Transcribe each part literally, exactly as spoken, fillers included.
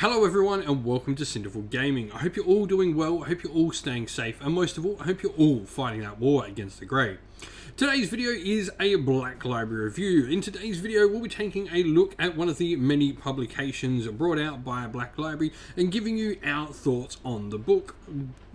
Hello everyone and welcome to Cinderfall Gaming. I hope you're all doing well, I hope you're all staying safe, and most of all, I hope you're all fighting that war against the grey. Today's video is a Black Library review. In today's video, we'll be taking a look at one of the many publications brought out by Black Library and giving you our thoughts on the book,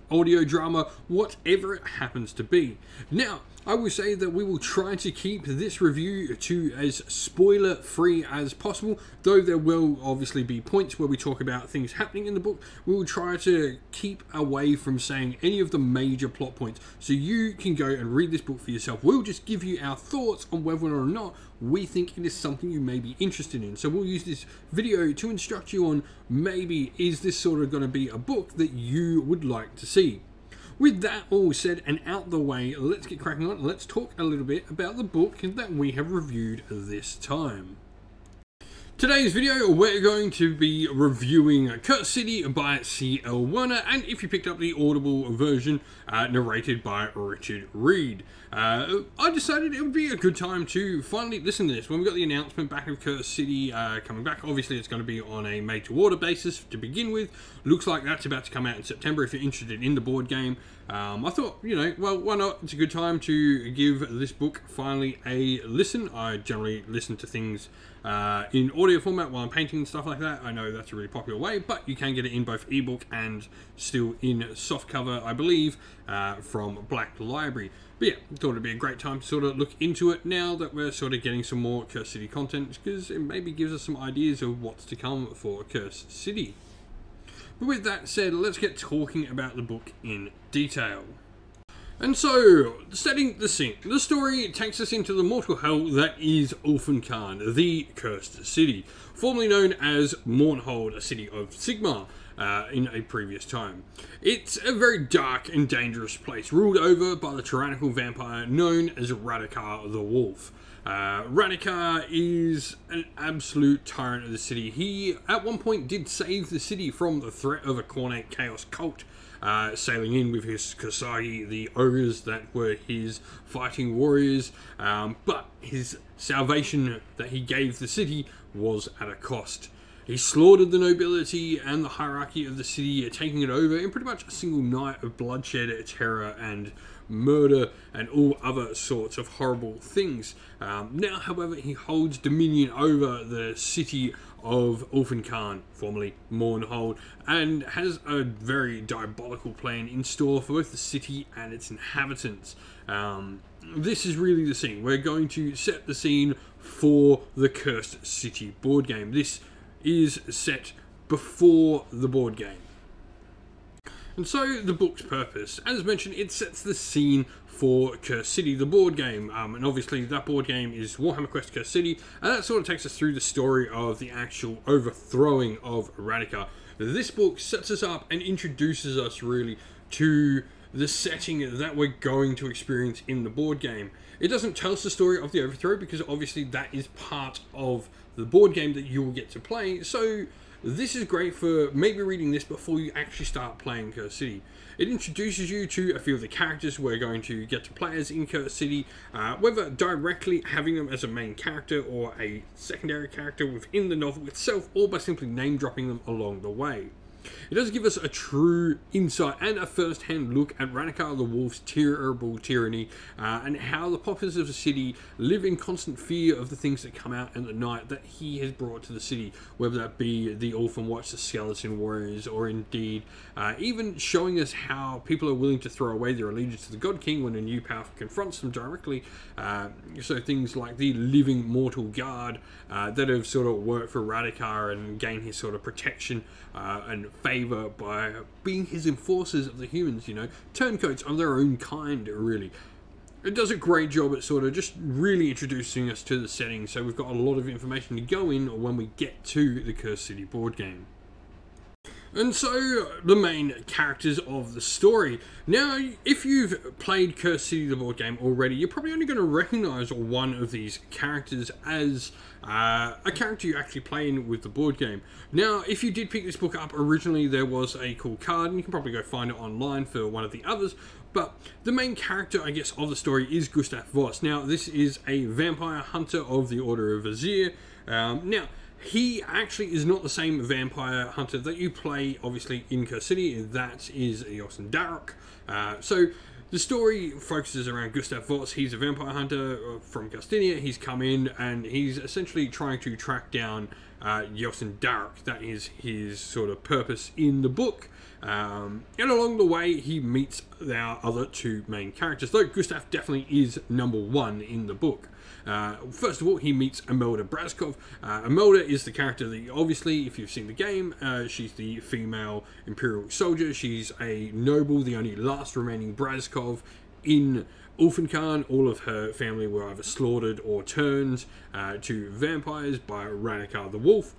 audio drama, whatever it happens to be. Now, I will say that we will try to keep this review to as spoiler free as possible, though there will obviously be points where we talk about things happening in the book. We will try to keep away from saying any of the major plot points, so you can go and read this book for yourself. We'll just give you our thoughts on whether or not we think it is something you may be interested in. So we'll use this video to instruct you on maybe is this sort of going to be a book that you would like to see. With that all said and out the way, let's get cracking on. Let's talk a little bit about the book that we have reviewed this time. Today's video, we're going to be reviewing Cursed City by C L Werner, and if you picked up the Audible version, uh, narrated by Richard Reed. Uh, I decided it would be a good time to finally listen to this. When we got the announcement back of Cursed City uh, coming back, obviously it's going to be on a made-to-order basis to begin with. Looks like that's about to come out in September if you're interested in the board game. Um, I thought, you know, well, why not? It's a good time to give this book finally a listen. I generally listen to things Uh, in audio format while I'm painting and stuff like that. I know that's a really popular way, but you can get it in both ebook and still in softcover, I believe, uh, from Black Library. But yeah, thought it'd be a great time to sort of look into it now that we're sort of getting some more Cursed City content, because it maybe gives us some ideas of what's to come for Cursed City. But with that said, let's get talking about the book in detail. And so, setting the scene, the story takes us into the mortal hell that is Ulfenkarn, the Cursed City, formerly known as Mournhold, a city of Sigmar, uh, in a previous time. It's a very dark and dangerous place, ruled over by the tyrannical vampire known as Radukar the Wolf. Uh, Radukar is an absolute tyrant of the city. He, at one point, did save the city from the threat of a cornate chaos cult, Uh, sailing in with his Kasagi, the ogres that were his fighting warriors, um, but his salvation that he gave the city was at a cost. He slaughtered the nobility and the hierarchy of the city, taking it over in pretty much a single night of bloodshed, terror, and murder, and all other sorts of horrible things. Um, now, however, he holds dominion over the city of Ulfenkarn, formerly Mournhold, and has a very diabolical plan in store for both the city and its inhabitants. Um, this is really the scene. We're going to set the scene for the Cursed City board game. This is set before the board game. And so, the book's purpose. As mentioned, it sets the scene for Cursed City, the board game. Um, and obviously, that board game is Warhammer Quest Cursed City, and that sort of takes us through the story of the actual overthrowing of Radukar. This book sets us up and introduces us, really, to the setting that we're going to experience in the board game. It doesn't tell us the story of the overthrow, because obviously that is part of the board game that you will get to play, so this is great for maybe reading this before you actually start playing Cursed City. It introduces you to a few of the characters we're going to get to play as in Cursed City, uh, whether directly having them as a main character or a secondary character within the novel itself, or by simply name dropping them along the way. It does give us a true insight and a first-hand look at Radukar the Wolf's terrible tyranny, uh, and how the populace of the city live in constant fear of the things that come out in the night that he has brought to the city, whether that be the Orphan Watch, the Skeleton Warriors, or indeed uh, even showing us how people are willing to throw away their allegiance to the God King when a new power confronts them directly. Uh, so things like the Living Mortal Guard uh, that have sort of worked for Radukar and gained his sort of protection uh, and favor by being his enforcers of the humans, you know, turncoats of their own kind, really. It does a great job at sort of just really introducing us to the setting, so we've got a lot of information to go in when we get to the Cursed City board game. And so, the main characters of the story. Now, if you've played Cursed City, the board game, already, you're probably only going to recognize one of these characters as uh, a character you actually play in with the board game. Now, if you did pick this book up originally, there was a cool card, and you can probably go find it online for one of the others. But the main character, I guess, of the story is Gustav Voss. Now, this is a vampire hunter of the Order of Azir. Um, now, He actually is not the same vampire hunter that you play, obviously, in Cursed City. That is Yosin Daruk. Uh, so the story focuses around Gustav Voss. He's a vampire hunter from Castinia. He's come in and he's essentially trying to track down uh, Yosin Daruk. That is his sort of purpose in the book. Um, and along the way, he meets our other two main characters, though Gustav definitely is number one in the book. Uh, first of all, he meets Imelda Brazkov. Uh, Imelda is the character that, obviously, if you've seen the game, uh, she's the female Imperial soldier. She's a noble, the only last remaining Brazkov in Ulfenkarn. All of her family were either slaughtered or turned uh, to vampires by Radukar the Wolf.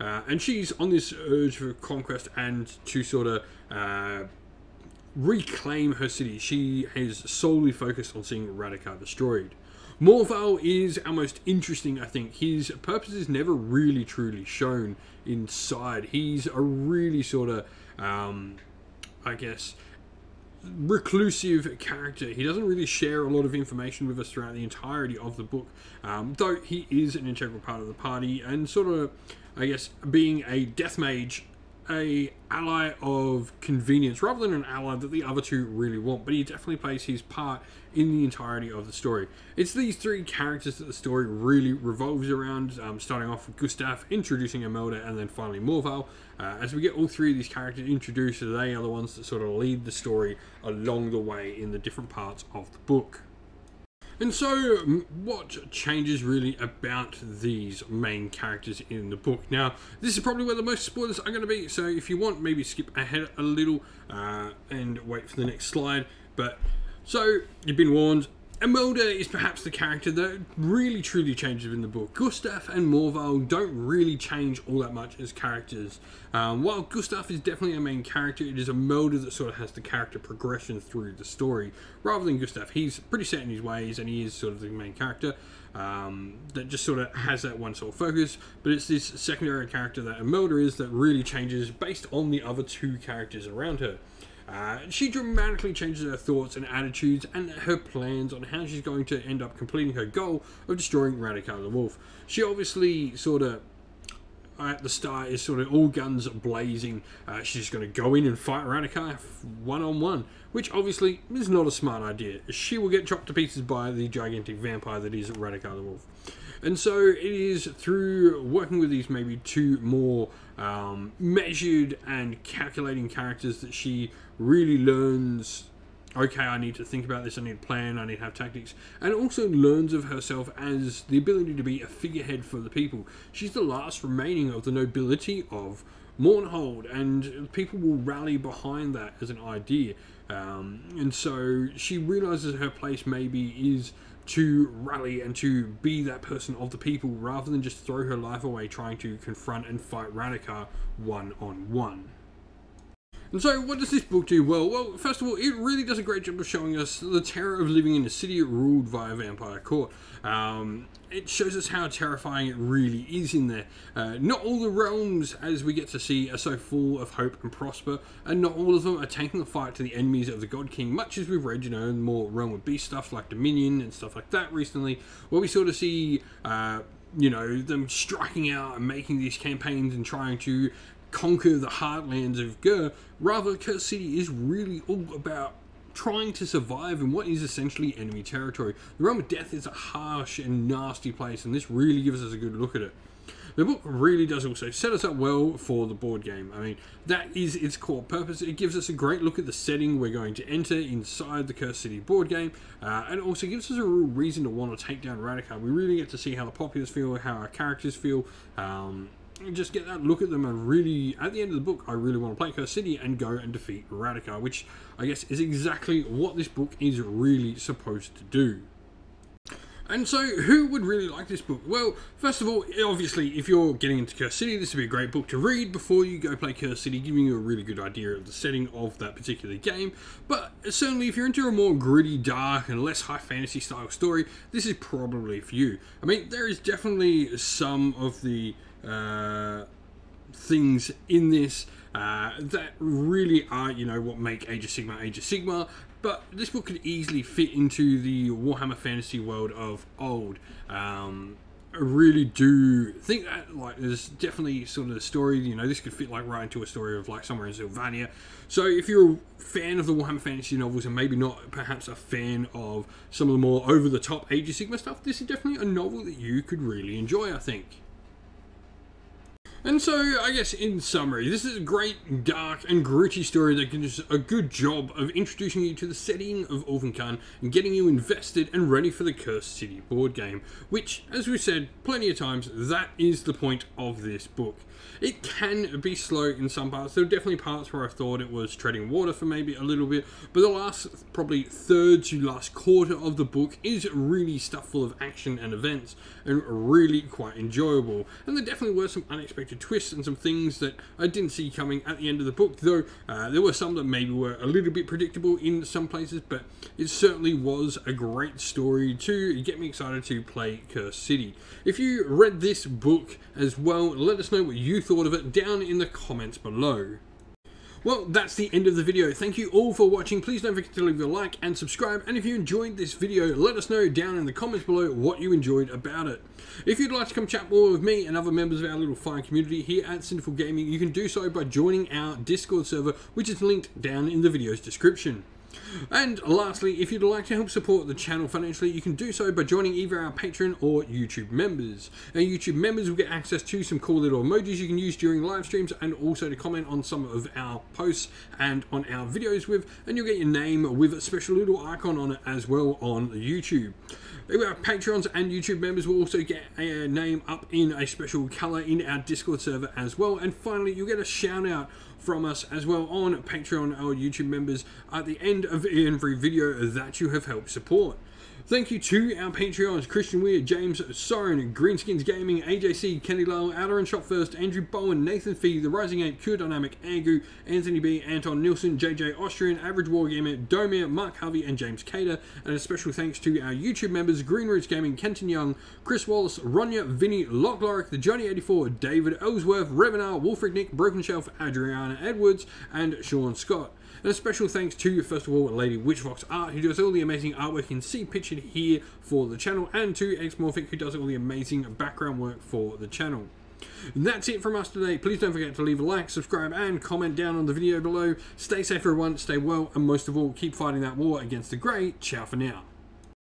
Uh, and she's on this urge for conquest and to sort of uh, reclaim her city. She has solely focused on seeing Radukar destroyed. Morval is our most interesting, I think. His purpose is never really truly shown inside. He's a really sort of, um, I guess, reclusive character. He doesn't really share a lot of information with us throughout the entirety of the book, um, though he is an integral part of the party and sort of, I guess, being a death mage, a ally of convenience rather than an ally that the other two really want, but he definitely plays his part in the entirety of the story. It's these three characters that the story really revolves around, um, starting off with Gustav, introducing Imelda, and then finally Morval. Uh, as we get all three of these characters introduced, they are the ones that sort of lead the story along the way in the different parts of the book. And so, what changes really about these main characters in the book? Now, this is probably where the most spoilers are going to be, so if you want, maybe skip ahead a little uh, and wait for the next slide. But, so, you've been warned. Imelda is perhaps the character that really truly changes in the book. Gustav and Morval don't really change all that much as characters. Um, while Gustav is definitely a main character, it is Imelda that sort of has the character progression through the story. Rather than Gustav, he's pretty set in his ways and he is sort of the main character um, that just sort of has that one sort of focus. But it's this secondary character that Imelda is that really changes based on the other two characters around her. Uh, she dramatically changes her thoughts and attitudes and her plans on how she's going to end up completing her goal of destroying Radukar the Wolf. She obviously sort of, at the start, is sort of all guns blazing. Uh, she's going to go in and fight Radukar one-on-one, which obviously is not a smart idea. She will get chopped to pieces by the gigantic vampire that is Radukar the Wolf. And so it is through working with these maybe two more um, measured and calculating characters that she really learns, okay, I need to think about this, I need to plan, I need to have tactics, and also learns of herself as the ability to be a figurehead for the people. She's the last remaining of the nobility of Mournhold, and people will rally behind that as an idea. Um, and so she realizes her place maybe is to rally and to be that person of the people rather than just throw her life away trying to confront and fight Radukar one-on-one. And so what does this book do well? Well, first of all, it really does a great job of showing us the terror of living in a city ruled via vampire court. Um, it shows us how terrifying it really is in there. Uh, not all the realms, as we get to see, are so full of hope and prosper, and not all of them are taking the fight to the enemies of the God King, much as we've read, you know, more Realm of Beast stuff like Dominion and stuff like that recently, where we sort of see, uh, you know, them striking out and making these campaigns and trying to conquer the heartlands of Gur. Rather, Cursed City is really all about trying to survive in what is essentially enemy territory. The Realm of Death is a harsh and nasty place, and this really gives us a good look at it. The book really does also set us up well for the board game. I mean, that is its core purpose. It gives us a great look at the setting we're going to enter inside the Cursed City board game, uh, and also gives us a real reason to want to take down Radukar. We really get to see how the populace feel, how our characters feel, um, and just get that look at them, and really, at the end of the book, I really want to play Cursed City and go and defeat Radukar, which I guess is exactly what this book is really supposed to do. And so, who would really like this book? Well, first of all, obviously, if you're getting into Cursed City, this would be a great book to read before you go play Cursed City, giving you a really good idea of the setting of that particular game. But certainly, if you're into a more gritty, dark, and less high fantasy style story, this is probably for you. I mean, there is definitely some of the uh, things in this uh, that really are, you know, what make Age of Sigmar, Age of Sigmar. But this book could easily fit into the Warhammer fantasy world of old. Um, really do think that, like, there's definitely sort of a story, you know, this could fit, like, right into a story of, like, somewhere in Sylvania. So if you're a fan of the Warhammer Fantasy novels and maybe not perhaps a fan of some of the more over-the-top Age of Sigmar stuff, this is definitely a novel that you could really enjoy, I think. And so, I guess, in summary, this is a great, dark, and gritty story that does a good job of introducing you to the setting of Ulfenkarn and getting you invested and ready for the Cursed City board game, which, as we've said plenty of times, that is the point of this book. It can be slow in some parts. There are definitely parts where I thought it was treading water for maybe a little bit, but the last, probably third to last quarter of the book is really stuff full of action and events, and really quite enjoyable. And there definitely were some unexpected twists and some things that I didn't see coming at the end of the book, though uh, there were some that maybe were a little bit predictable in some places, but it certainly was a great story to get me excited to play Cursed City. If you read this book as well, let us know what you thought of it down in the comments below. Well, that's the end of the video. Thank you all for watching. Please don't forget to leave a like and subscribe. And if you enjoyed this video, let us know down in the comments below what you enjoyed about it. If you'd like to come chat more with me and other members of our little fine community here at Cinderfall Gaming, you can do so by joining our Discord server, which is linked down in the video's description. And lastly, if you'd like to help support the channel financially, you can do so by joining either our Patreon or YouTube members. Our YouTube members will get access to some cool little emojis you can use during live streams, and also to comment on some of our posts and on our videos with, and you'll get your name with a special little icon on it as well on YouTube. Our Patreons and YouTube members will also get a name up in a special colour in our Discord server as well. And finally, you'll get a shout out from us as well on Patreon or YouTube members at the end of every video that you have helped support. Thank you to our Patreons, Christian Weir, James Soren, Greenskins Gaming, A J C, Kenny Lowell, Outer and Shop First, Andrew Bowen, Nathan Fee, The Rising Ape, Cure Dynamic, Agu, Anthony B, Anton Nilsson, J J Austrian, Average Wargamer, Domir, Mark Harvey, and James Cater. And a special thanks to our YouTube members, Greenroots Gaming, Kenton Young, Chris Wallace, Ronya, Vinny, Locklorick, The Johnny eighty-four, David Ellsworth, Revenar, Wolfric Nick, Broken Shelf, Adriana Edwards, and Sean Scott. And a special thanks to, first of all, Lady Witchvox Art, who does all the amazing artwork in C pictured here for the channel, and to Exmorphic, who does all the amazing background work for the channel. And that's it from us today. Please don't forget to leave a like, subscribe, and comment down on the video below. Stay safe, everyone. Stay well, and most of all, keep fighting that war against the grey. Ciao for now.